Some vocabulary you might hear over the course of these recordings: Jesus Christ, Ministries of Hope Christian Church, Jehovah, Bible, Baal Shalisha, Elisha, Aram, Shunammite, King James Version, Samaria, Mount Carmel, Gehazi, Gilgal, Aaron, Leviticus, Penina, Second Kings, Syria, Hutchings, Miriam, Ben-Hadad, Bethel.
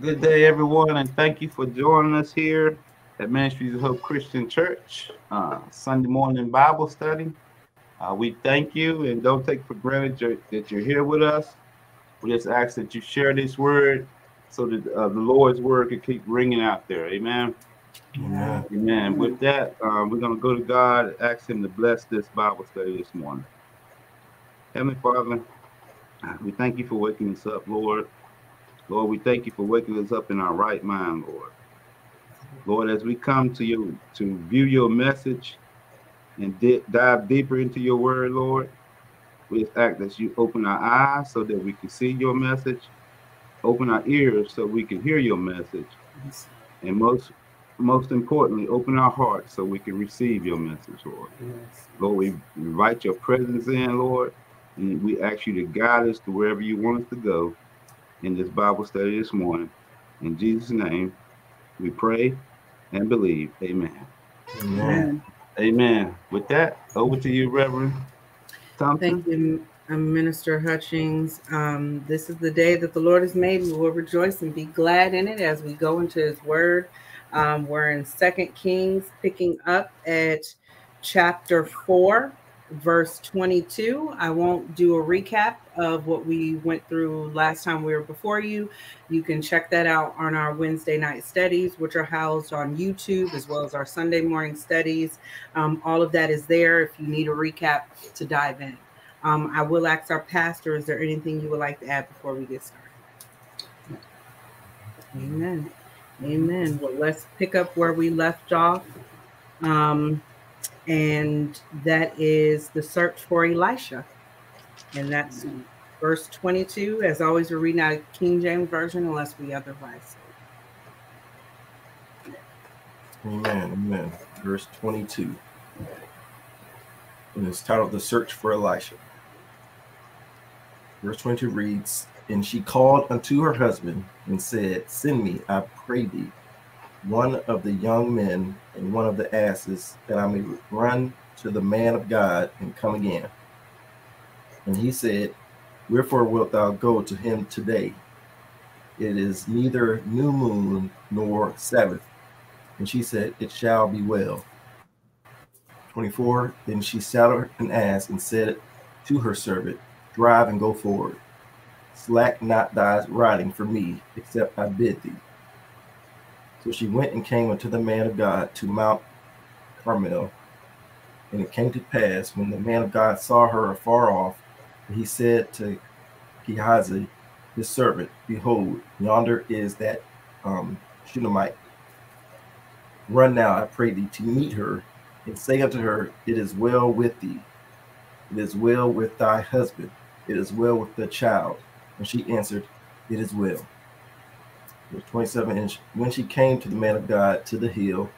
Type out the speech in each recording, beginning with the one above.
Good day, everyone, and thank you for joining us here at Ministries of Hope Christian Church Sunday morning Bible study. We thank you, and don't take for granted that you're here with us. We just ask that you share this word so that the Lord's word can keep ringing out there. Amen. Amen. Amen. With that, we're going to go to God and ask Him to bless this Bible study this morning. Heavenly Father, we thank you for waking us up, Lord. Lord, we thank you for waking us up in our right mind, Lord. Lord, as we come to you to view your message and dive deeper into your word, Lord, we ask that you open our eyes so that we can see your message, open our ears so we can hear your message, and most importantly, open our hearts so we can receive your message, Lord. Yes. Lord, we invite your presence in, Lord, and we ask you to guide us to wherever you want us to go in this Bible study this morning. In Jesus' name, we pray and believe. Amen. Amen. Amen. With that, over to you, Reverend Thompson. Thank you, Minister Hutchings. This is the day that the Lord has made. We will rejoice and be glad in it as we go into His Word. We're in Second Kings, picking up at chapter 4. Verse 22. I won't do a recap of what we went through last time we were before you. You can check that out on our Wednesday night studies, which are housed on YouTube, as well as our Sunday morning studies. All of that is there if you need a recap to dive in. I will ask our pastor, is there anything you would like to add before we get started? Amen. Amen. Well, let's pick up where we left off. And that is the search for Elisha. And that's verse 22. As always, we're reading out of King James Version unless we otherwise. Amen. Amen. Verse 22. And it's titled The Search for Elisha. Verse 22 reads, "And she called unto her husband and said, Send me, I pray thee, one of the young men and one of the asses, that I may run to the man of God and come again. And he said, Wherefore wilt thou go to him today? It is neither new moon nor Sabbath. And she said, It shall be well. 24. Then she saddled an ass and said to her servant, Drive and go forward. Slack not thy riding for me, except I bid thee. So she went and came unto the man of God to Mount Carmel. And it came to pass, when the man of God saw her afar off, he said to Gehazi, his servant, Behold, yonder is that Shunammite. Run now, I pray thee, to meet her, and say unto her, It is well with thee. It is well with thy husband. It is well with the child. And she answered, It is well. 27. And when she came to the man of God to the hill,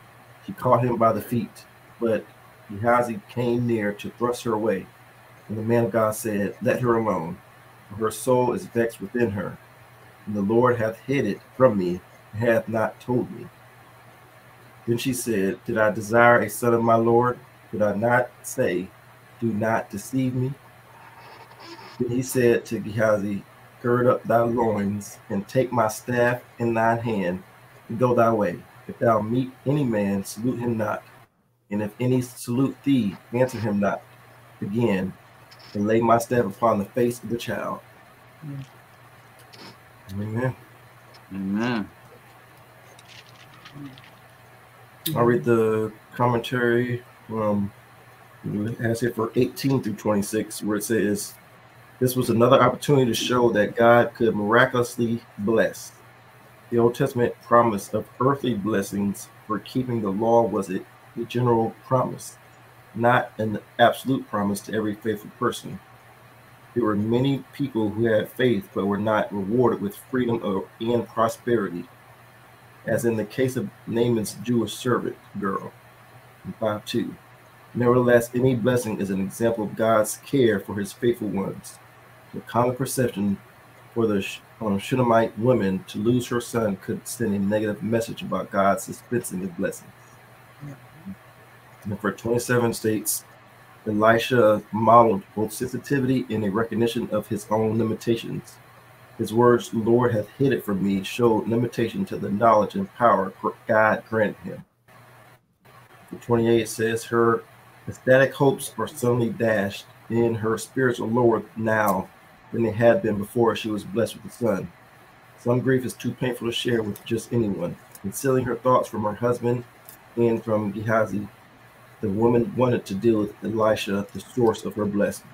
she caught him by the feet, but Gehazi came near to thrust her away. And the man of God said, Let her alone, for her soul is vexed within her, and the Lord hath hid it from me, and hath not told me. Then she said, Did I desire a son of my Lord? Did I not say, Do not deceive me? Then he said to Gehazi, Gird up thy loins, and take my staff in thine hand, and go thy way. If thou meet any man, salute him not. And if any salute thee, answer him not again, and lay my staff upon the face of the child." Amen. Amen. I'll read the commentary from for 18 through 26, where it says, "This was another opportunity to show that God could miraculously bless. The Old Testament promise of earthly blessings for keeping the law was a general promise, not an absolute promise to every faithful person. There were many people who had faith but were not rewarded with freedom and prosperity, as in the case of Naaman's Jewish servant girl in 5:2. Nevertheless, any blessing is an example of God's care for his faithful ones. The common perception for the Shunammite woman to lose her son could send a negative message about God dispensing his blessings." And for 27 states, Elisha modeled both sensitivity and a recognition of his own limitations. His words, "Lord hath hid it from me," showed limitation to the knowledge and power God granted him. Verse 28 says, her ecstatic hopes are suddenly dashed, and her spirits are lower now than they had been before she was blessed with a son. Some grief is too painful to share with just anyone. Concealing her thoughts from her husband and from Gehazi, the woman wanted to deal with Elisha, the source of her blessing.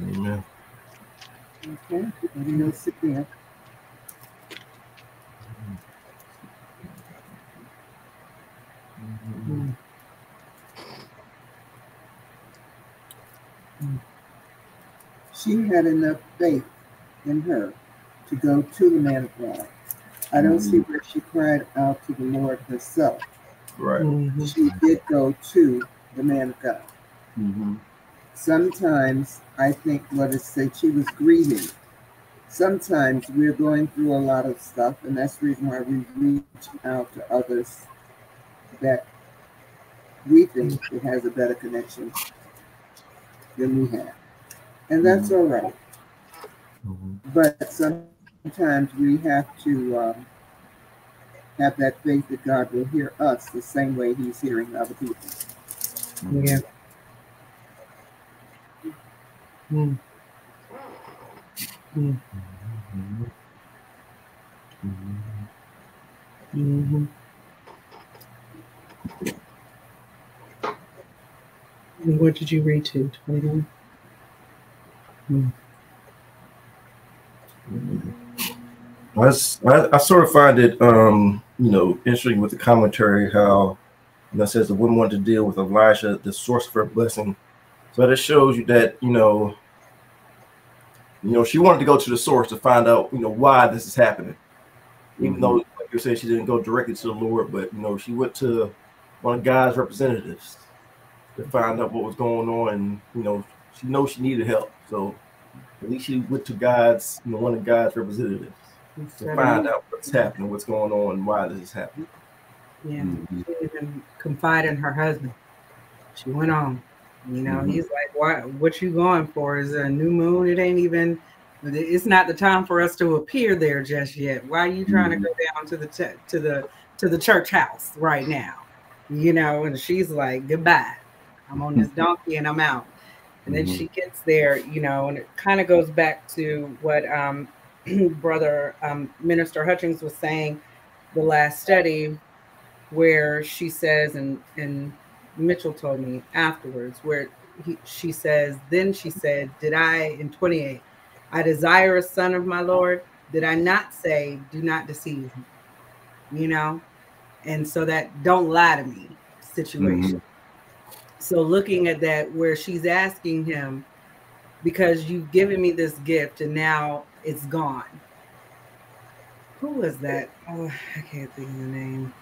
Amen. Okay, anybody else sit there? She had enough faith in her to go to the man of God. I don't see where she cried out to the Lord herself. Right. She did go to the man of God. Sometimes I think what it said, she was grieving. Sometimes we're going through a lot of stuff, and that's the reason why we reach out to others that we think it has a better connection than we have. And that's all right. But sometimes we have to have that faith that God will hear us the same way he's hearing other people. Yeah. And what did you read to? 21? I sort of find it, you know, interesting with the commentary how, you know, it says the woman wanted to deal with Elijah, the source of her blessing. So that shows you that, you know, she wanted to go to the source to find out, you know, why this is happening. Even though, like you're saying, she didn't go directly to the Lord, but, you know, she went to one of God's representatives to find out what was going on. And, you know she needed help. So at least she went to God's, you know, one of God's representatives to find out what's happening, what's going on, and why this is happening. Yeah, she didn't even confide in her husband. She went on. You know, he's like, what you going for? Is it a new moon? It ain't even, it's not the time for us to appear there just yet. Why are you trying to go down to the church house right now? You know, and she's like, goodbye. I'm on this donkey and I'm out. And then she gets there, you know, and it kind of goes back to what Brother Minister Hutchings was saying the last study, where she says, and Mitchell told me afterwards, where she says, then she said, did I, in 28, I desire a son of my Lord, did I not say, do not deceive me, you know? And so that don't lie to me situation. So looking at that, where she's asking him, because you've given me this gift and now it's gone. Who was that? Oh, I can't think of the name.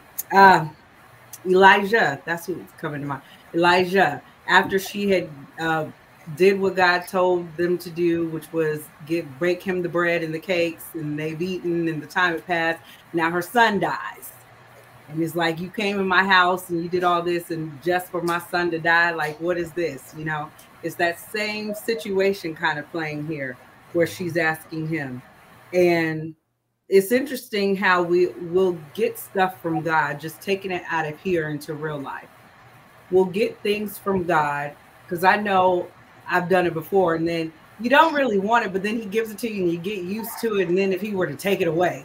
Elijah, that's who's coming to mind. Elijah, after she had did what God told them to do, which was break him the bread and the cakes, and they've eaten and the time had passed. Now her son dies. And it's like, you came in my house and you did all this and just for my son to die, like, what is this? You know, it's that same situation kind of playing here where she's asking him. And it's interesting how we will get stuff from God, just taking it out of here into real life. We'll get things from God, because I know I've done it before, and then you don't really want it, but then he gives it to you and you get used to it. And then if he were to take it away,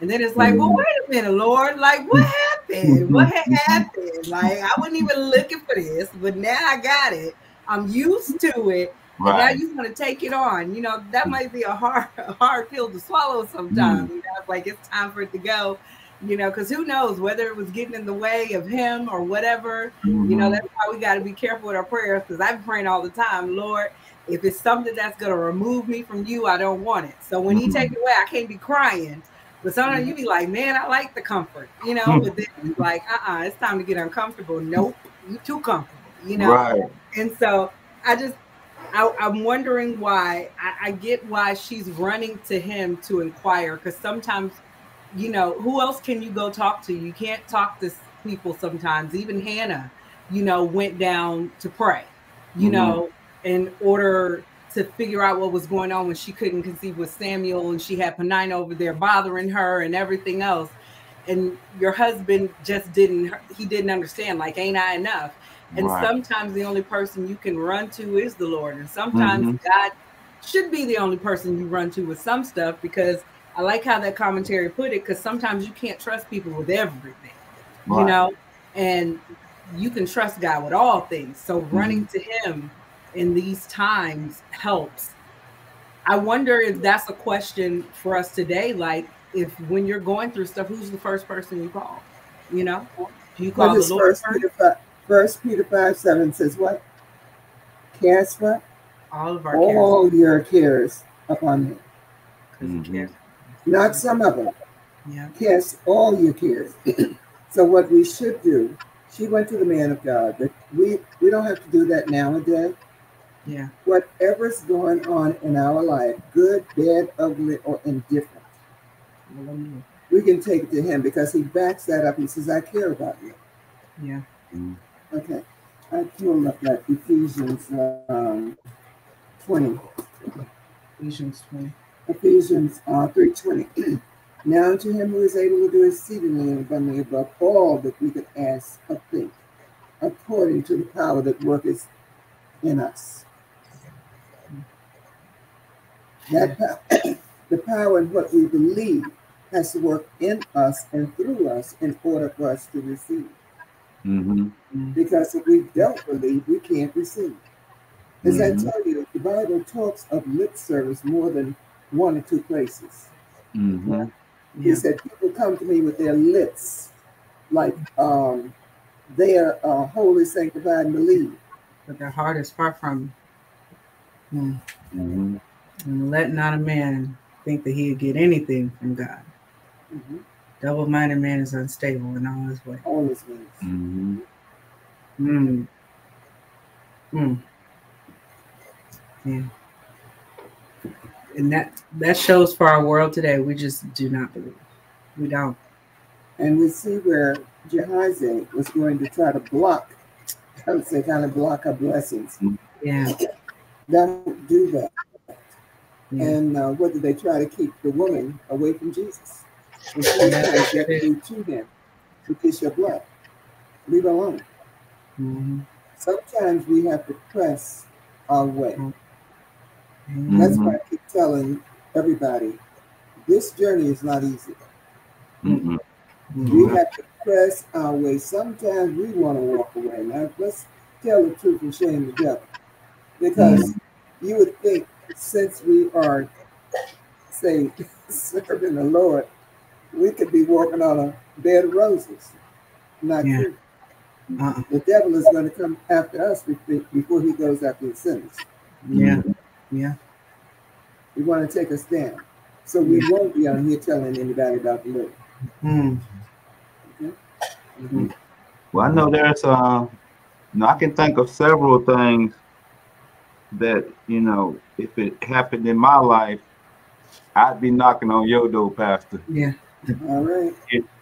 and then it's like, well, wait a minute, Lord, like, what happened? What had happened? Like, I wasn't even looking for this, but now I got it. I'm used to it. Right. Now you want to take it on. You know, that might be a hard pill to swallow sometimes. You know, it's like, it's time for it to go, you know, because who knows whether it was getting in the way of him or whatever. You know, that's why we got to be careful with our prayers, because I've been praying all the time, Lord, if it's something that's going to remove me from you, I don't want it. So when he take it away, I can't be crying. But sometimes you be like, man, I like the comfort, you know, but then it's like, it's time to get uncomfortable. Nope, you too comfortable, you know? Right. And so I'm wondering why, I get why she's running to him to inquire. Cause sometimes, you know, who else can you go talk to? You can't talk to people sometimes, even Hannah, you know, went down to pray, you know, in order to figure out what was going on when she couldn't conceive with Samuel, and she had Penina over there bothering her and everything else. And your husband just didn't understand, like, ain't I enough? And sometimes the only person you can run to is the Lord. And sometimes God should be the only person you run to with some stuff, because I like how that commentary put it, because sometimes you can't trust people with everything, you know, and you can trust God with all things. So running to him in these times helps. I wonder if that's a question for us today. Like, if when you're going through stuff, who's the first person you call? You know, do you call the Lord? First Peter 5:7 says what? Cast what? All of our cares. All your cares upon me. Not some of them. Yeah. Cast all your cares. So what we should do, she went to the man of God, but we don't have to do that nowadays. Yeah. Whatever's going on in our life, good, bad, ugly, or indifferent, we can take it to him, because he backs that up. He says, I care about you. Yeah. Okay. I pulled up that Ephesians 20. Ephesians 3:20. Now unto him who is able to do exceedingly and abundantly above all that we could ask or think, according to the power that worketh in us. That power, the power in what we believe, has to work in us and through us in order for us to receive. Because if we don't believe, we can't receive. As I tell you, the Bible talks of lip service more than one or two places. He said, people come to me with their lips, like they are holy, sanctified, and believe. But their heart is far from him. And let not a man think that he'd get anything from God. Double-minded man is unstable in all his ways. All his ways. Yeah. And that shows for our world today. We just do not believe. We don't. And we see where Gehazi was going to try to block, I would say, kind of block our blessings. Yeah. Don't do that. Yeah. And what did they try to keep the woman away from Jesus? And she tried to get you to him to kiss your blood. Leave alone. Sometimes we have to press our way. That's why I keep telling everybody, this journey is not easy. We have to press our way. Sometimes we want to walk away. Now, let's tell the truth and shame the devil. Because you would think, since we are, say, serving the Lord, we could be walking on a bed of roses. Not true. The devil is going to come after us before he goes after the sinners. We want to take us down, so we won't be on here telling anybody about the Lord. Well, I know there's you know, I can think of several things that, you know, if it happened in my life, I'd be knocking on your door, Pastor. All right.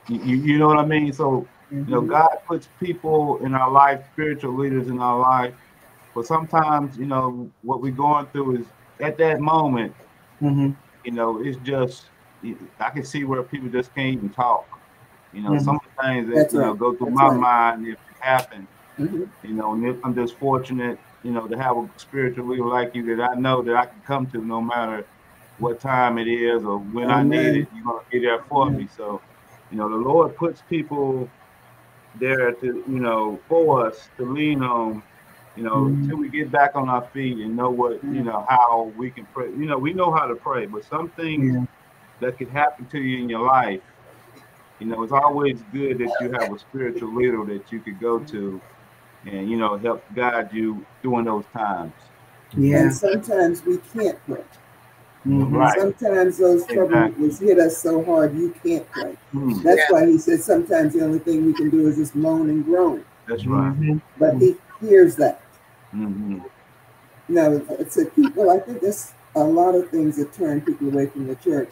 You know what I mean? So you know, God puts people in our life, spiritual leaders in our life. But sometimes, you know, what we're going through is at that moment, you know, it's just, I can see where people just can't even talk. You know, some of the things that, you know, go through my mind, if it happened, you know, and I'm just fortunate, you know, to have a spiritual leader like you that I know that I can come to no matter what time it is or when I need it, you're going to be there for me. So, you know, the Lord puts people there to, you know, for us to lean on. You know, till we get back on our feet and know what, you know, how we can pray. You know, we know how to pray, but some things that could happen to you in your life, you know, it's always good that you have a spiritual leader that you could go to and, you know, help guide you during those times. And sometimes we can't pray. Sometimes those troubles hit us so hard you can't pray. That's why he said sometimes the only thing we can do is just moan and groan. That's right. But he hears that. Now, it's a people, I think there's a lot of things that turn people away from the church,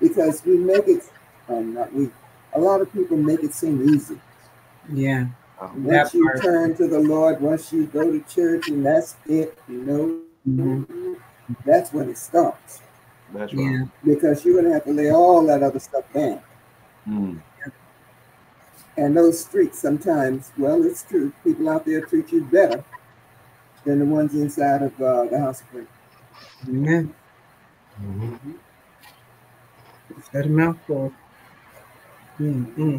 because we make it, not we, a lot of people make it seem easy. Once you turn to the Lord, once you go to church, and that's it, you know, that's when it stops. That's right. Yeah. Because you're going to have to lay all that other stuff down. Mm. And those streets sometimes, well, it's true. People out there treat you better than the ones inside of the house of prayer. Amen. Mm-hmm. Is that a mouthful? Mm-hmm.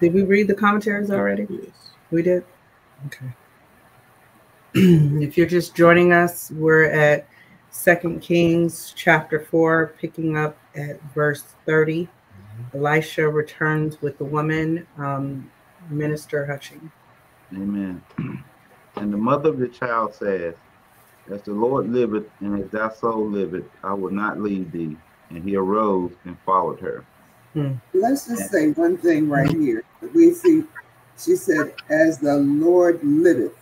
Did we read the commentaries already? Yes. We did? Okay. If you're just joining us, we're at 2 Kings chapter 4, picking up at verse 30. Mm-hmm. Elisha returns with the woman, Minister Hutching. Amen. And the mother of the child says, "As the Lord liveth, and as thy soul liveth, I will not leave thee." And he arose and followed her. Hmm. Let's just say one thing right here. We see, she said, "As the Lord liveth."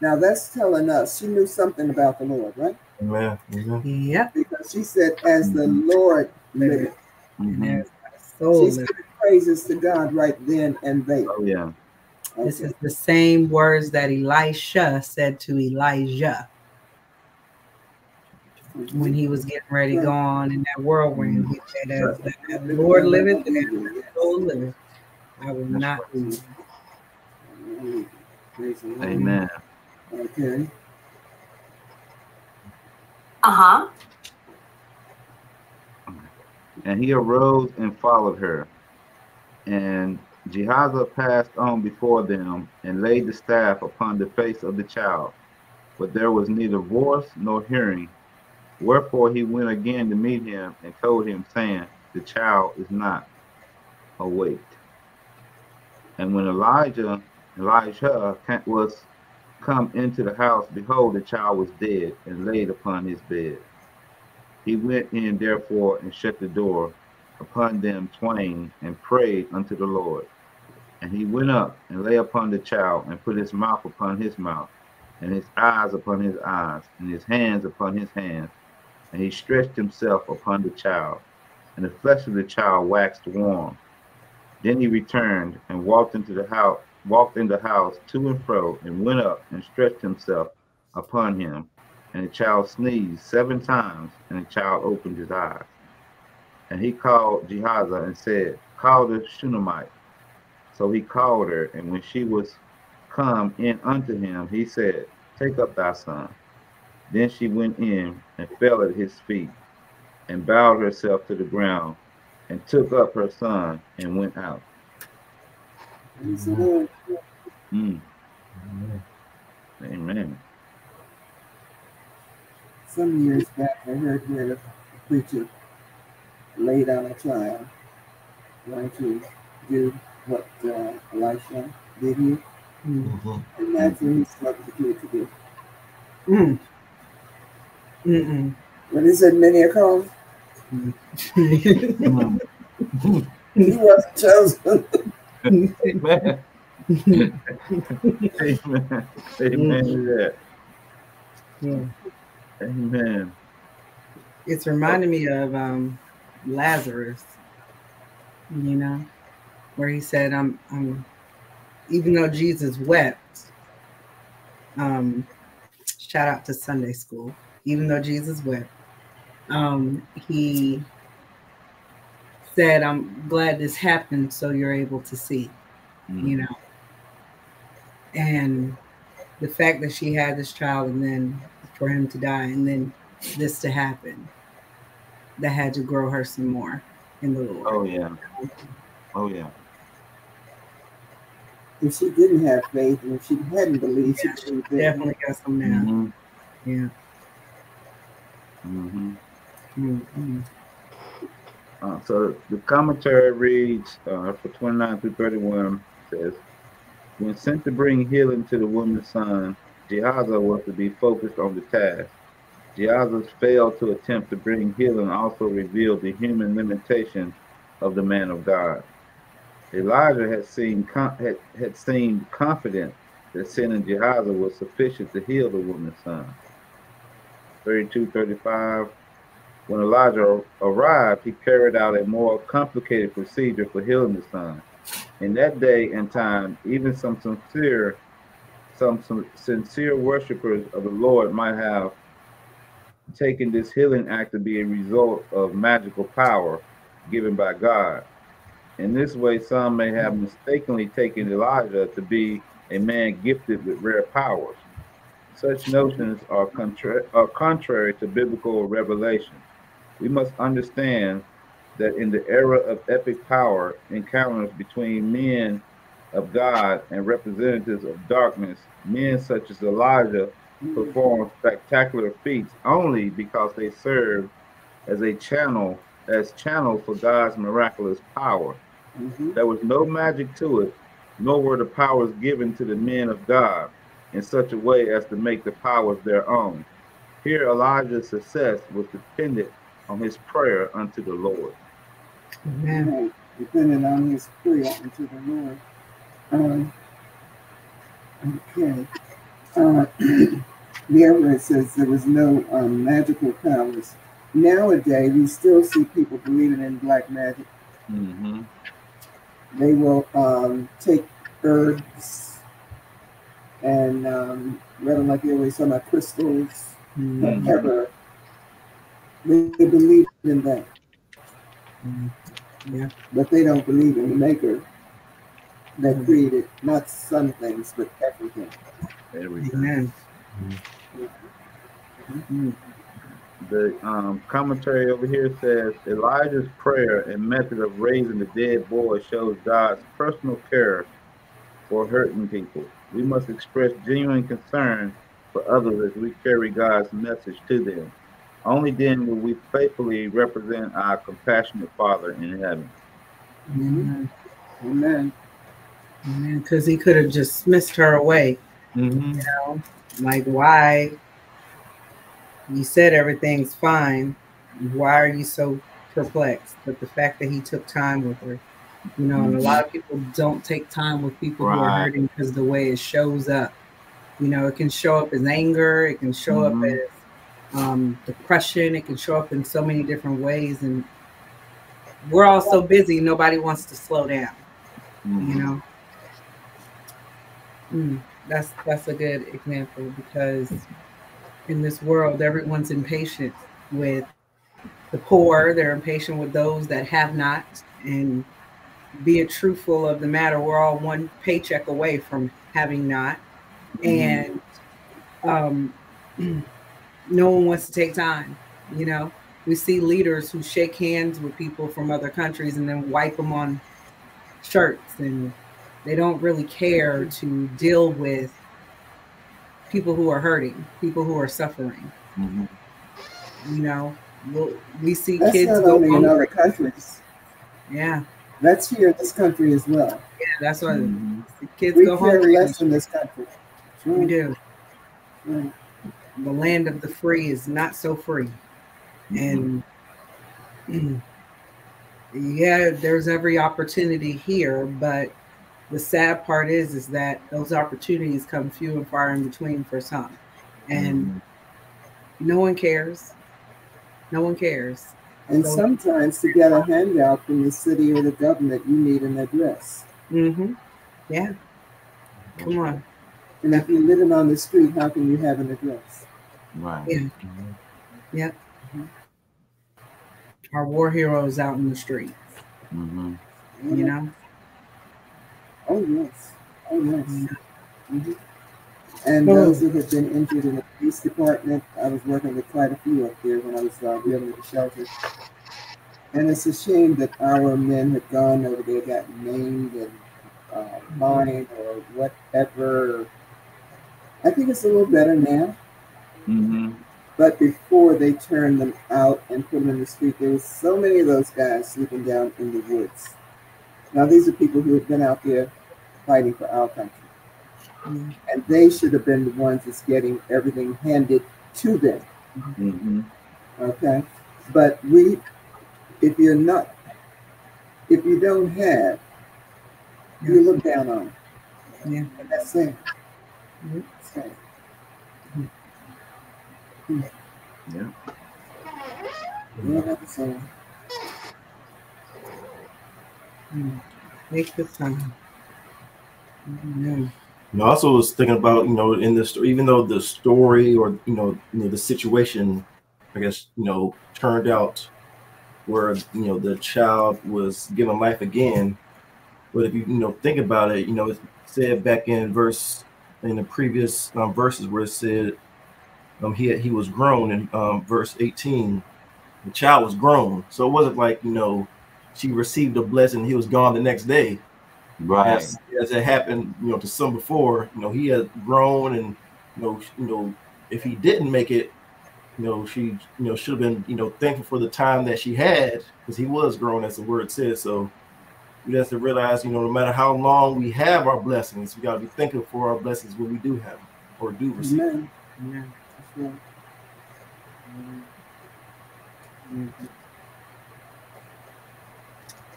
Now that's telling us she knew something about the Lord, right? Amen. Mm-hmm. Yeah. Because she said, "As the Lord liveth." Mm-hmm. And as thy soul liveth. She said praises to God right then and there. Oh, yeah. Okay. This is the same words that Elisha said to Elijah when he was getting ready, gone in that whirlwind. He said, "As the Lord liveth, and as the soul liveth, I will not leave." Amen. Okay. Uh-huh. And he arose and followed her. And Gehazi passed on before them and laid the staff upon the face of the child. But there was neither voice nor hearing. Wherefore he went again to meet him and told him, saying, "The child is not awake." And when Elijah was come into the house, behold, the child was dead and laid upon his bed. He went in therefore and shut the door upon them twain and prayed unto the Lord. And he went up and lay upon the child and put his mouth upon his mouth, and his eyes upon his eyes, and his hands upon his hands. And he stretched himself upon the child, and the flesh of the child waxed warm. Then he returned and walked in the house to and fro, and went up and stretched himself upon him. And the child sneezed 7 times, and the child opened his eyes. And he called Gehazi and said, "Call the Shunammite." So he called her, and when she was come in unto him, he said, "Take up thy son." Then she went in and fell at his feet, and bowed herself to the ground, and took up her son and went out. Mm. Mm. Amen. Some years back, I heard a preacher lay down a child, trying to do what Elisha did here. Mm-hmm. And that's what he's talking to you to do. Mm. Mm-mm. When he said many a call, he was chosen. Amen. Amen. Amen. Amen to that. Yeah. Amen. It's reminding me of Lazarus, you know, where he said, I'm even though Jesus wept, shout out to Sunday school, even though Jesus wept, he said, "I'm glad this happened so you're able to see," you know. And the fact that she had this child and then for him to die and then this to happen, that had to grow her some more in the Lord. Oh, yeah. Oh, yeah. If she didn't have faith, and if she hadn't believed, yeah, she definitely got some now. Mm-hmm. Yeah. Mm-hmm. Mm-hmm. So the commentary reads for 29 through 31 says, "When sent to bring healing to the woman's son, Gehazi was to be focused on the task. Gehazi's fail to attempt to bring healing also revealed the human limitations of the man of God. Elijah had seemed confident that sending Gehazi was sufficient to heal the woman's son. 32:35. When Elijah arrived, he carried out a more complicated procedure for healing the son. In that day and time, even some sincere worshipers of the Lord might have taken this healing act to be a result of magical power given by God. In this way, some may have mistakenly taken Elijah to be a man gifted with rare powers. Such notions are contrary to biblical revelation. We must understand that in the era of epic power, encounters between men of God and representatives of darkness, men such as Elijah performed spectacular feats only because they served as a channel, as channel for God's miraculous power. There was no magic to it, nor were the powers given to the men of God in such a way as to make the powers their own. Here Elijah's success was dependent on his prayer unto the Lord. Amen. Dependent on his prayer unto the Lord. Okay. It says there was no magical powers. Nowadays, we still see people believing in black magic. They will take herbs and rather like they always talk about crystals, whatever. They believe in that. Yeah, but they don't believe in the maker that created not some things but everything. Amen. The commentary over here says Elijah's prayer and method of raising the dead boy shows God's personal care for hurting people. We must express genuine concern for others as we carry God's message to them. Only then will we faithfully represent our compassionate Father in heaven. Amen. Amen. Amen. Because he could have just dismissed her away. You know, like, why? You said everything's fine. Why are you so perplexed? But the fact that he took time with her, you know, and a lot of people don't take time with people who are hurting because the way it shows up, you know, it can show up as anger, it can show up as depression, it can show up in so many different ways. And we're all so busy, nobody wants to slow down, you know. That's a good example, because in this world, everyone's impatient with the poor. They're impatient with those that have not. And be it truthful of the matter, we're all one paycheck away from having not. And no one wants to take time. You know, we see leaders who shake hands with people from other countries and then wipe them on shirts, and they don't really care to deal with people who are hurting, people who are suffering. You know, we see that's kids not only in other countries. That's here in this country as well. That's why the kids we go home. We care less in this country. We do. The land of the free is not so free. And yeah, there's every opportunity here, but the sad part is that those opportunities come few and far in between for some, and no one cares. No one cares. And so sometimes to get a handout from the city or the government, you need an address. Yeah. Come on. And if you're living on the street, how can you have an address? Right. Yeah. Our war heroes out in the streets. You know. Oh yes, oh yes. And those who have been injured in the police department, I was working with quite a few up there when I was dealing with the shelter. And it's a shame that our men have gone over there, got maimed and mined or whatever. I think it's a little better now. But before they turned them out and put them in the street, there were so many of those guys sleeping down in the woods. Now, these are people who have been out there fighting for our country. And they should have been the ones that's getting everything handed to them. Okay? But we, if you don't have, you look down on them. And that's sad. That's sad. Take your time. Amen. And I also was thinking about, in this, even though the story or, the situation, I guess, turned out where, the child was given life again. But if you, think about it, it's said back in the previous verses where it said he was grown in verse 18, the child was grown. So it wasn't like, she received a blessing. He was gone the next day. Right. As it happened, to some before, he had grown, and if he didn't make it, she, should have been, thankful for the time that she had, because he was grown, as the word says. So we have to realize, no matter how long we have our blessings, we got to be thankful for our blessings when we do have them or do receive them. Amen. Amen. Amen.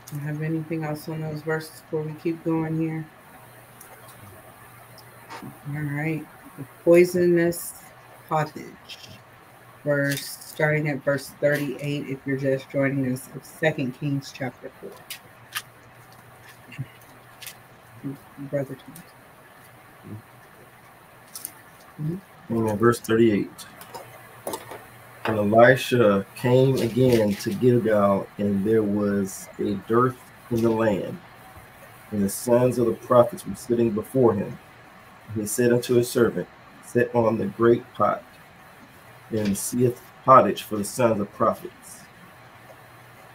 Do you have anything else on those verses before we keep going here? All right. The poisonous pottage. Starting at verse 38, if you're just joining us, of 2 Kings chapter 4. Brother Thomas. Verse 38. And Elisha came again to Gilgal, and there was a dearth in the land, and the sons of the prophets were sitting before him. And he said unto his servant, set on the great pot, and seeth pottage for the sons of prophets.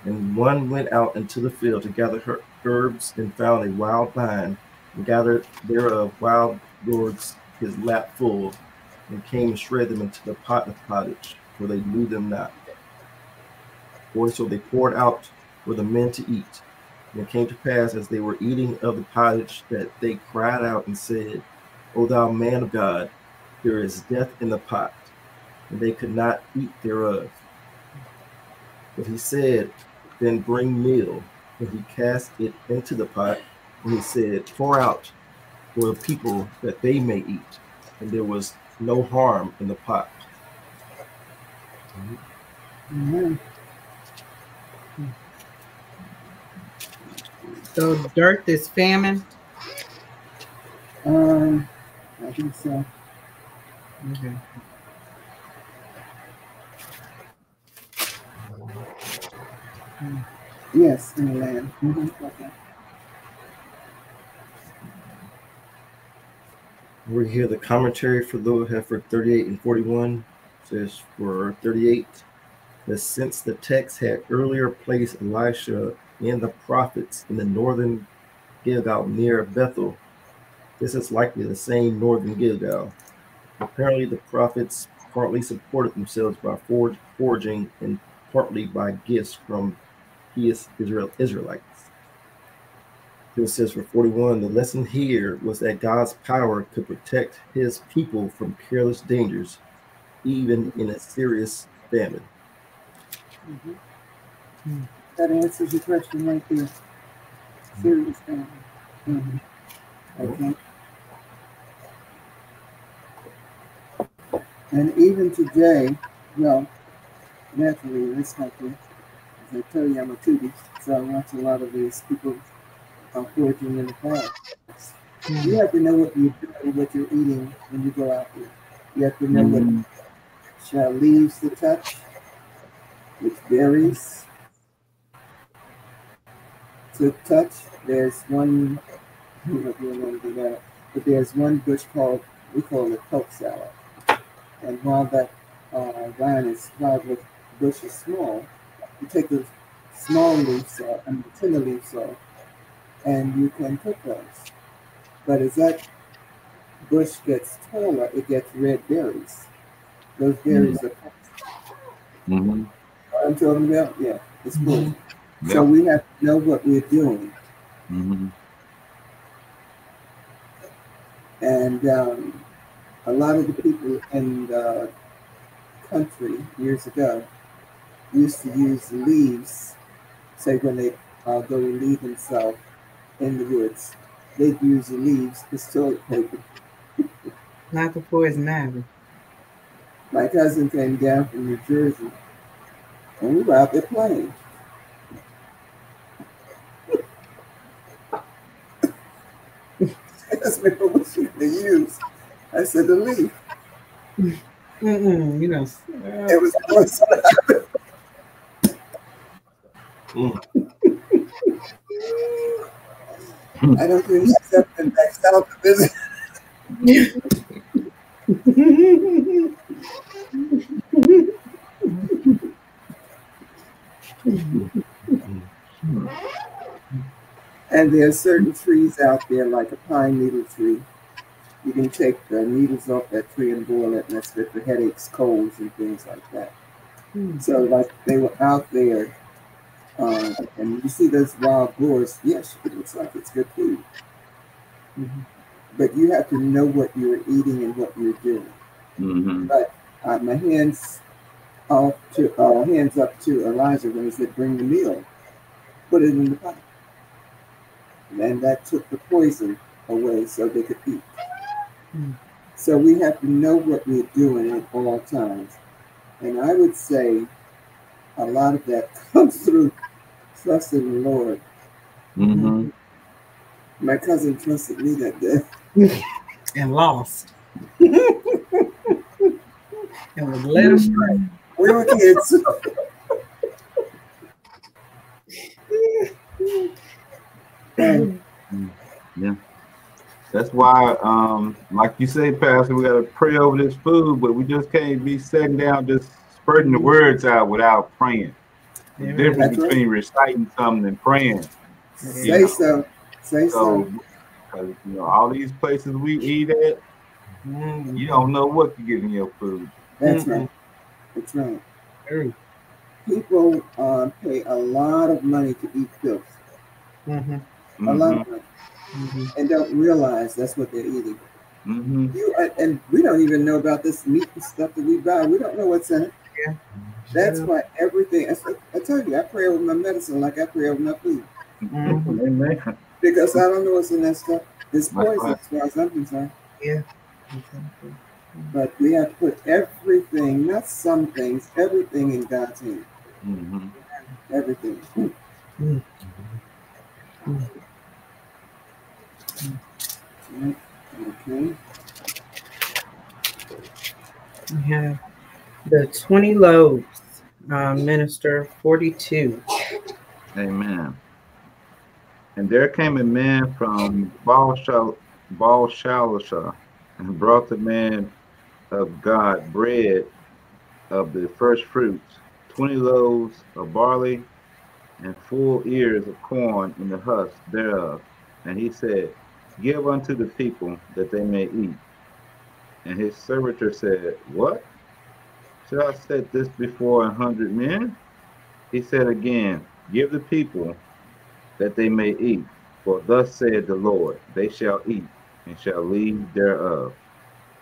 And one went out into the field to gather herbs, and found a wild vine, and gathered thereof wild gourds his lap full, and came and shred them into the pot of pottage, for they knew them not. For so they poured out for the men to eat. And it came to pass, as they were eating of the pottage, that they cried out and said, O thou man of God, there is death in the pot. And they could not eat thereof. But he said, then bring meal. And he cast it into the pot, and he said, pour out for the people that they may eat. And there was no harm in the pot. Mm-hmm. So dearth is famine. I think so. Okay. Yes, in the land. Mm-hmm. Okay. We hear the commentary for those who have for 38 and 41. Says for 38, that since the text had earlier placed Elisha and the prophets in the northern Gilgal near Bethel, this is likely the same northern Gilgal. Apparently, the prophets partly supported themselves by foraging and partly by gifts from Israelites. It says for 41, the lesson here was that God's power could protect his people from careless dangers, even in a serious famine. Mm-hmm. Mm. That answers your question right there. Serious famine. Mm-hmm. Okay. And even today, well, naturally, this country, as I tell you, I'm a Tootie, so I watch a lot of these people working in the past. Mm-hmm. You have to know what you're doing, what you're eating when you go out there. You have to know what shall leaves to touch, which berries to touch. There's one, I don't remember that, but there's one bush called, we call it poke salad. And while that vine is bush is small, you take the small leaves off and the tender leaves off, and you can cook those. But is that bush gets taller, it gets red berries. Those berries are I'm talking about, yeah, it's good. Yeah. So we have to know what we're doing. Mm-hmm. And a lot of the people in the country years ago used to use leaves, say when they go and leave themselves in the woods, they'd use the leaves as toilet paper. Not the poison ivy. My cousin came down from New Jersey, and we were out there playing. said, well, what's she to use? I said, the leaf. You know. It was I don't think she's ever been back south to visit. And there are certain trees out there, like a pine needle tree. You can take the needles off that tree and boil it, and that's good for headaches, colds, and things like that. So, like, they were out there, and you see those wild boars. Yes, it looks like it's good food. But you have to know what you're eating and what you're doing. But my hands up to Elijah when he said, bring the meal, put it in the pot. And that took the poison away so they could eat. So we have to know what we're doing at all times. And I would say a lot of that comes through trust in the Lord. My cousin trusted me that day. And lost. And was led astray. We were kids. Yeah. That's why, like you say, Pastor, we got to pray over this food, but we just can't be sitting down just spreading the words out without praying. The difference between reciting something and praying. Say so. You know, all these places we eat at, you don't know what you get in your food. That's right. That's right. People pay a lot of money to eat filth. A lot of money. And don't realize that's what they're eating. And we don't even know about this meat and stuff that we buy. We don't know what's in it. That's why everything. I tell you, I pray over my medicine like I pray over my food. Because I don't know what's in that stuff. It's poison as far as I'm concerned. But we have to put everything, not some things, everything in God's hand. Everything. Okay. We have the 20 loaves, Minister 42. Amen. And there came a man from Baal Shalisha and brought the man of God bread of the first fruits, 20 loaves of barley, and full ears of corn in the husk thereof. And he said, give unto the people that they may eat. And his servitor said, what? Shall I set this before 100 men? He said again, give the people that they may eat. For thus said the Lord, they shall eat and shall leave thereof.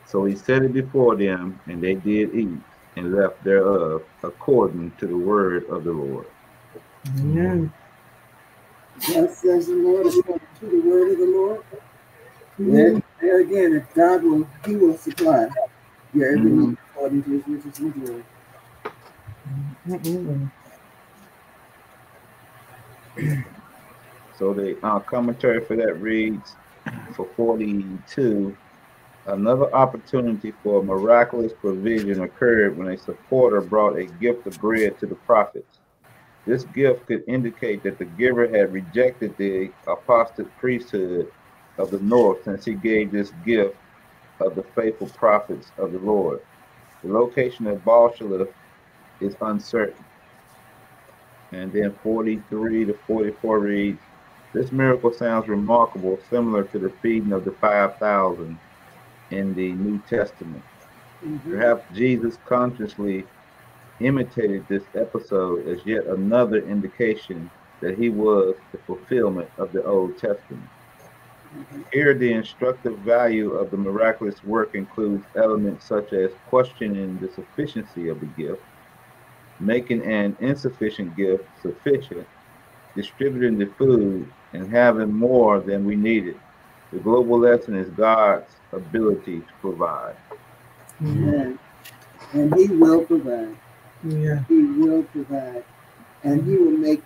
So he set it before them, and they did eat and left thereof, according to the word of the Lord. Amen. Thus says the Lord, according to the word of the Lord. There again, if God will, He will supply your every need according to His riches and glory. So the commentary for that reads, for 42, another opportunity for miraculous provision occurred when a supporter brought a gift of bread to the prophets. This gift could indicate that the giver had rejected the apostate priesthood of the north, since he gave this gift of the faithful prophets of the Lord. The location of Baal Shalisha is uncertain. And then 43 to 44 reads, this miracle sounds remarkable, similar to the feeding of the 5,000 in the New Testament. Perhaps Jesus consciously imitated this episode as yet another indication that he was the fulfillment of the Old Testament. Here, the instructive value of the miraculous work includes elements such as questioning the sufficiency of the gift, making an insufficient gift sufficient, distributing the food, and having more than we needed. The global lesson is God's ability to provide. Amen. And he will provide. He will provide. And he will make,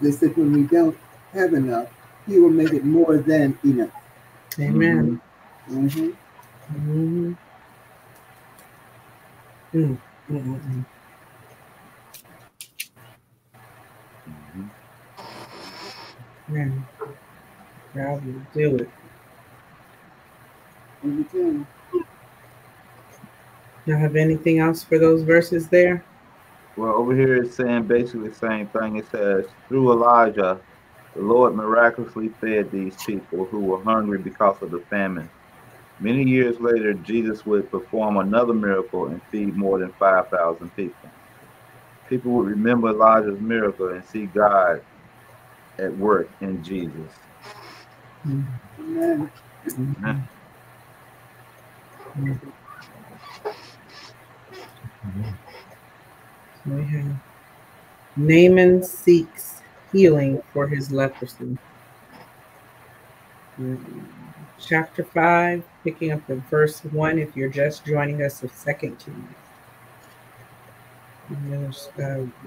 they said when we don't have enough, he will make it more than enough. Amen. Mm-hmm. Mm-hmm. Mm-hmm. Mm-hmm. Man, God will do it. Y'all have anything else for those verses there? Well, over here it's saying basically the same thing. It says, through Elijah, the Lord miraculously fed these people who were hungry because of the famine. Many years later, Jesus would perform another miracle and feed more than 5,000 people. People would remember Elijah's miracle and see God at work in Jesus. Amen. Amen. So we have Naaman seeks healing for his leprosy. Chapter 5, picking up in verse 1, if you're just joining us, of Second Kings. And there's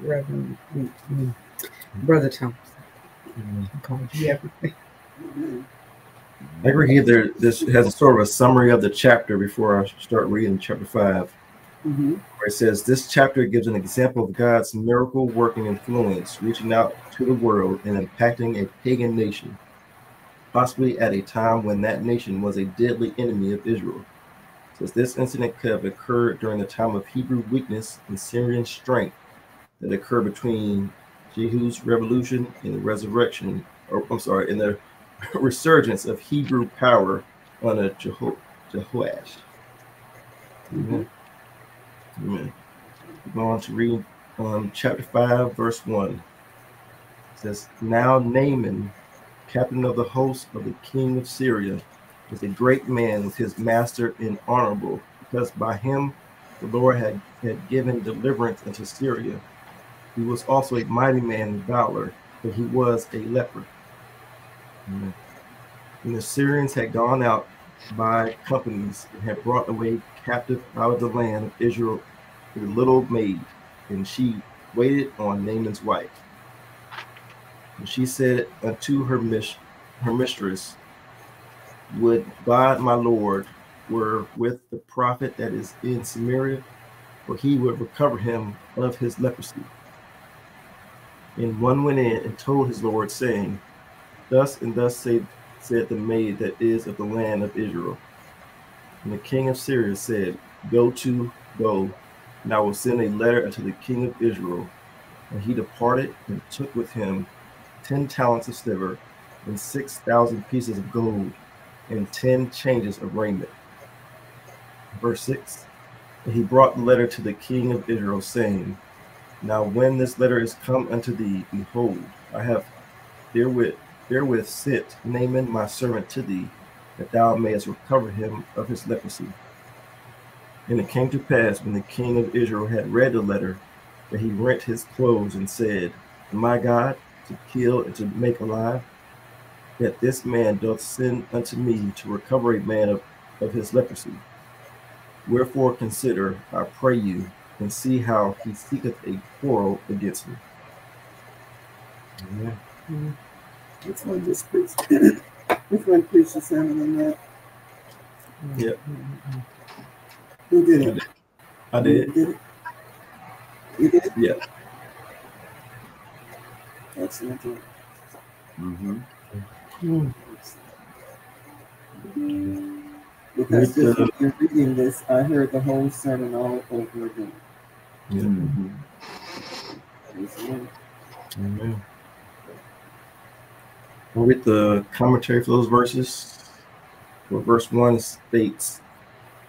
Reverend Brother Thompson. I agree. This has a sort of a summary of the chapter before I start reading chapter 5. Mm-hmm. Where it says, this chapter gives an example of God's miracle working influence, reaching out to the world and impacting a pagan nation, possibly at a time when that nation was a deadly enemy of Israel. Since this incident could have occurred during the time of Hebrew weakness and Syrian strength that occurred between Jehu's revolution and the resurrection, or I'm sorry, in the resurgence of Hebrew power under Jehoash. Amen. Amen. Go on to read chapter 5, verse 1. It says, now Naaman, captain of the host of the king of Syria, was a great man with his master and honorable, because by him the Lord had given deliverance unto Syria. He was also a mighty man in valor, but he was a leper. Amen. And the Syrians had gone out by companies and had brought away captive out of the land of Israel a little maid, and she waited on Naaman's wife. And she said unto her mistress, would God my Lord were with the prophet that is in Samaria, for he would recover him of his leprosy. And one went in and told his Lord, saying, thus and thus said the maid that is of the land of Israel. And the king of Syria said, go, and I will send a letter unto the king of Israel. And he departed and took with him 10 talents of silver and 6,000 pieces of gold and 10 changes of raiment. Verse 6, and he brought the letter to the king of Israel, saying, now when this letter is come unto thee, behold, I have therewith sent Naaman my servant to thee, that thou mayest recover him of his leprosy. And it came to pass, when the king of Israel had read the letter, that he rent his clothes and said, am I God, to kill and to make alive? That this man doth send unto me to recover a man of his leprosy. Wherefore consider, I pray you, and see how he seeketh a quarrel against me. Amen. Mm-hmm. This one just preached. This one preached the sermon on that. Yep. Mm-hmm. Who did it? I did. You did? Yeah. Excellent. Mm-hmm. Mm-hmm. Because just as you're reading this, I heard the whole sermon all over again. Mm-hmm. Amen. I'll read the commentary for those verses. Well, verse 1 states,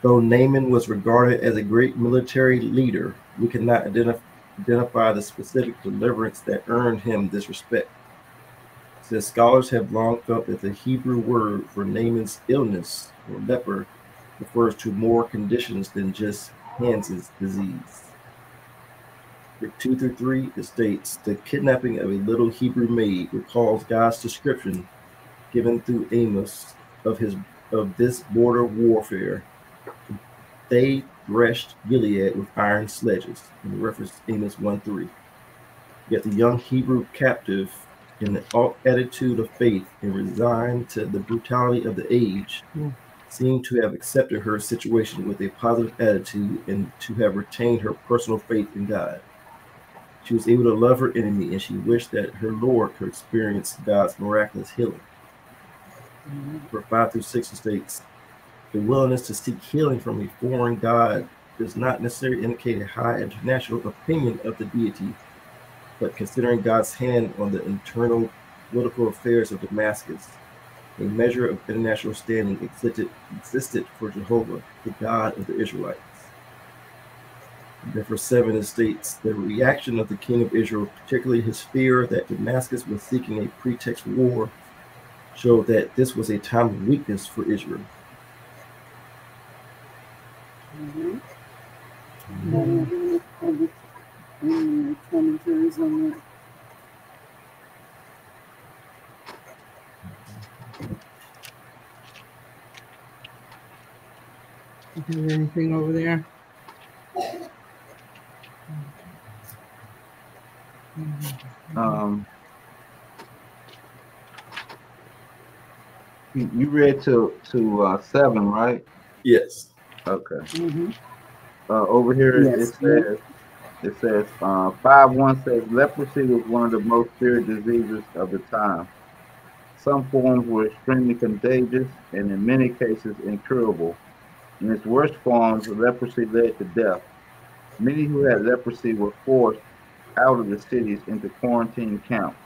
though Naaman was regarded as a great military leader, we cannot identify the specific deliverance that earned him this respect. It says, scholars have long felt that the Hebrew word for Naaman's illness or leper refers to more conditions than just Hansen's disease. 2 through 3, it states, the kidnapping of a little Hebrew maid recalls God's description given through Amos of this border warfare. They threshed Gilead with iron sledges, in reference to Amos 1:3. Yet the young Hebrew captive in the alt attitude of faith and resigned to the brutality of the age, seemed to have accepted her situation with a positive attitude and to have retained her personal faith in God. She was able to love her enemy, and she wished that her Lord could experience God's miraculous healing. For 5 through 6 mistakes, the willingness to seek healing from a foreign God does not necessarily indicate a high international opinion of the deity, but considering God's hand on the internal political affairs of Damascus, a measure of international standing existed for Jehovah, the God of the Israelites. And for 7, it states the reaction of the king of Israel, particularly his fear that Damascus was seeking a pretext for war, showed that this was a time of weakness for Israel. Any commentaries on that? Is there anything over there? You read to 7, right? Yes. Okay. Over here, yes, it says 5:1 says leprosy was one of the most feared diseases of the time. Some forms were extremely contagious and in many cases incurable. In its worst forms, leprosy led to death. Many who had leprosy were forced out of the cities into quarantine camps,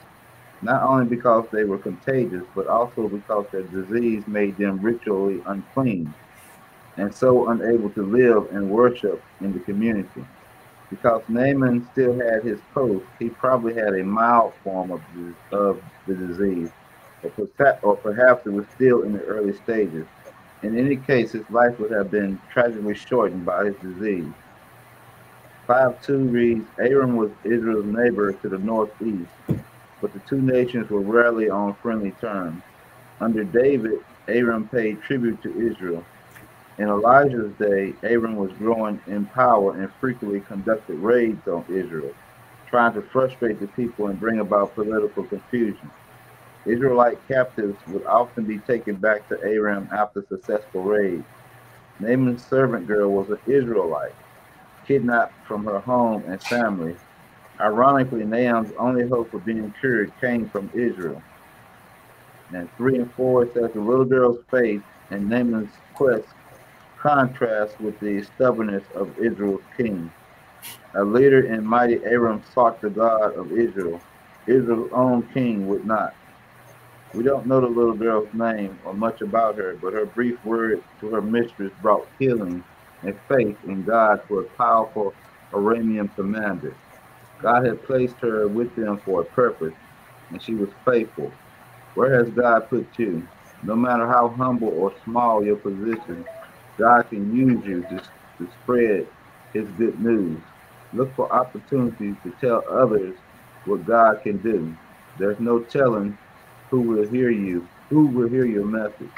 not only because they were contagious, but also because their disease made them ritually unclean, and so unable to live and worship in the community. Because Naaman still had his post, he probably had a mild form of the disease, or perhaps it was still in the early stages. In any case, his life would have been tragically shortened by his disease. 5:2 reads, Aram was Israel's neighbor to the northeast, but the two nations were rarely on friendly terms. Under David, Aram paid tribute to Israel. In Elijah's day, Aram was growing in power and frequently conducted raids on Israel, trying to frustrate the people and bring about political confusion. Israelite captives would often be taken back to Aram after successful raids. Naaman's servant girl was an Israelite, kidnapped from her home and family. Ironically, Naaman's only hope of being cured came from Israel. And 3 and 4 says the little girl's faith and Naaman's quest contrast with the stubbornness of Israel's king. A leader in mighty Aram sought the God of Israel. Israel's own king would not. We don't know the little girl's name or much about her, but her brief word to her mistress brought healing and faith in God for a powerful Aramean commander. God had placed her with them for a purpose, and she was faithful. Where has God put you? No matter how humble or small your position, God can use you to spread his good news. Look for opportunities to tell others what God can do. There's no telling who will hear your message.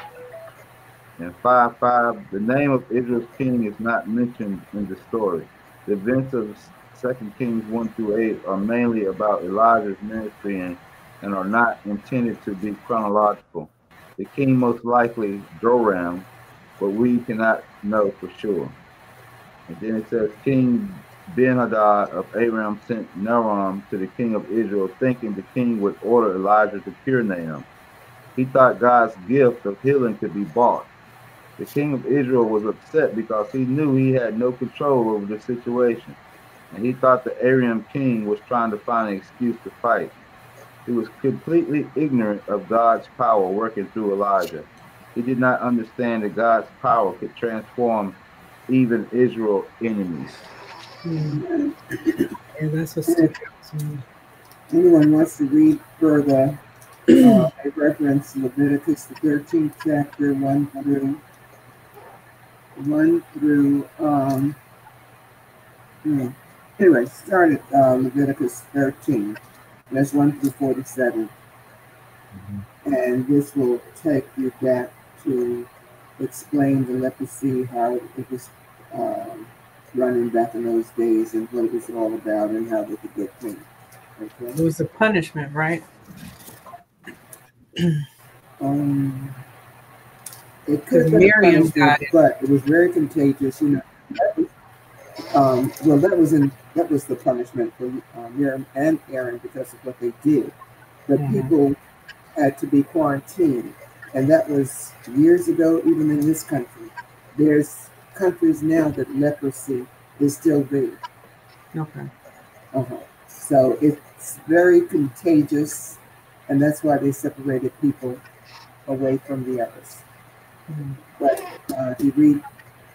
And 5:5, the name of Israel's king is not mentioned in the story. The events of 2 Kings 1 through 8 are mainly about Elijah's ministry and are not intended to be chronological. The king most likely Joram, but we cannot know for sure. And then it says, King Ben-Hadad of Aram sent Naaman to the king of Israel, thinking the king would order Elijah to cure Naaman. He thought God's gift of healing could be bought. The king of Israel was upset because he knew he had no control over the situation, and he thought the Aram king was trying to find an excuse to fight. He was completely ignorant of God's power working through Elijah. He did not understand that God's power could transform even Israel's enemies. Yeah, that's what stuck out to me. Anyone wants to read further, I reference Leviticus, the 13th chapter, 1 through anyway, start at Leviticus 13. That's 1 through 47. And this will take you back to explain the leprosy, how it was running back in those days, and what it was all about, and how they could get clean. Okay. It was a punishment, right? It could Miriam got it, but it was very contagious. You know, that was, well, that was the punishment for Miriam and Aaron because of what they did. The people had to be quarantined, and that was years ago. Even in this country, there's countries now that leprosy is still there. Okay. So it's very contagious, and that's why they separated people away from the others. But if you read,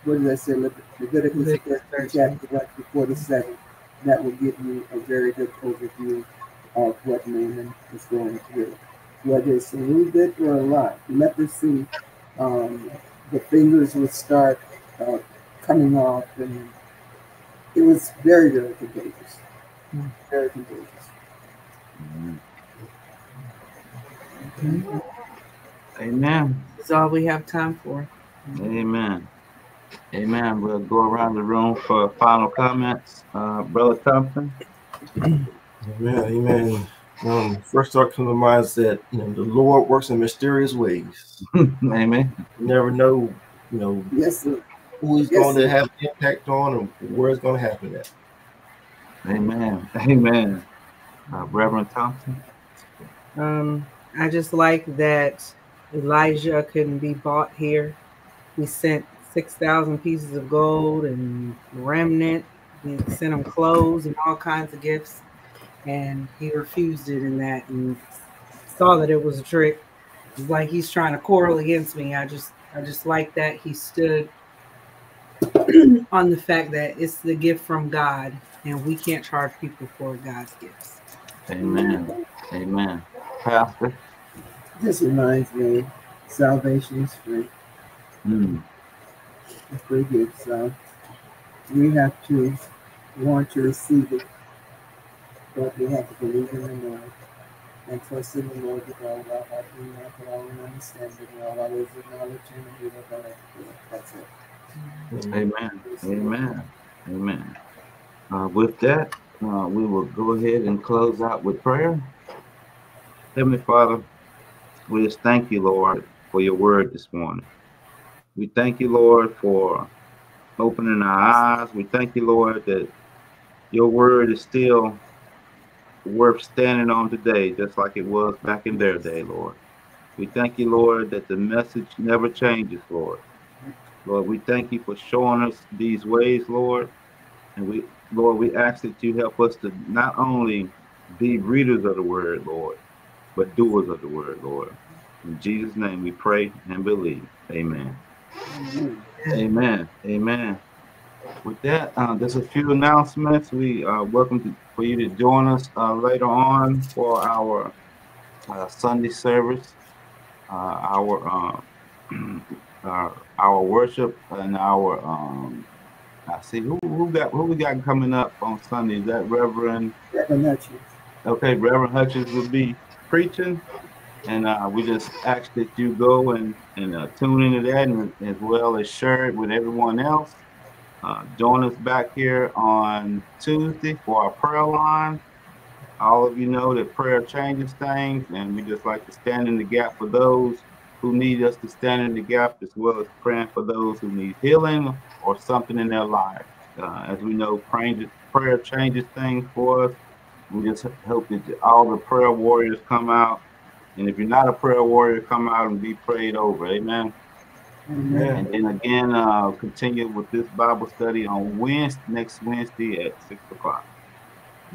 what did I say, Leviticus chapter 1 through 47, that will give you a very good overview of what Naaman is going through. Whether it's a little bit or a lot, leprosy, the fingers would start coming off, and it was very, very contagious. Very contagious. Amen. That's all we have time for. Amen. Amen. We'll go around the room for final comments. Brother Thompson. Amen. Amen. First thought comes to mind is that the Lord works in mysterious ways. Amen. You never know, who he's going to have an impact on or where it's going to happen at. Amen. Amen. Reverend Thompson. I just like that Elijah couldn't be bought here. We sent 6,000 pieces of gold and remnant. We sent him clothes and all kinds of gifts, and he refused it in that and saw that it was a trick. It's like he's trying to quarrel against me. I just like that he stood on the fact that it's the gift from God, and we can't charge people for God's gifts. Amen. Amen. Pastor. This reminds me, salvation is free. It's free gift, so we have to want to receive it, but we have to believe in the Lord and trust in the Lord with all of our heart, and not with all our understanding, and all our ways acknowledge Him, and we will go back to it. That's it. Amen. Amen. Amen. With that, we will go ahead and close out with prayer. Heavenly Father, we just thank you, Lord, for your word this morning. We thank you, Lord, for opening our eyes. We thank you, Lord, that your word is still worth standing on today, just like it was back in their day, Lord. We thank you, Lord, that the message never changes, Lord. Lord, we thank you for showing us these ways, Lord. And we, Lord, we ask that you help us to not only be readers of the word, Lord, but doers of the word, Lord. In Jesus' name we pray and believe. Amen. Amen. Amen. Amen. With that, there's a few announcements. We welcome for you to join us later on for our Sunday service, our worship, and our I see who we got coming up on Sunday. Is that Reverend Hutchins? Okay, Reverend Hutchins will be preaching, and we just ask that you go and tune into that, and as well as share it with everyone else. Join us back here on Tuesday for our prayer line. All of you know that prayer changes things, and we just like to stand in the gap for those who need us to stand in the gap, as well as praying for those who need healing or something in their life. As we know, prayer changes things for us. We just hope that all the prayer warriors come out. And if you're not a prayer warrior, come out and be prayed over. Amen. Amen. And again, continue with this Bible study on next Wednesday at 6 o'clock.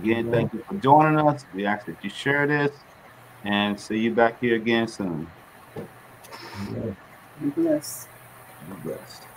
Again, thank you for joining us. We ask that you share this, and see you back here again soon. Be blessed. Be blessed.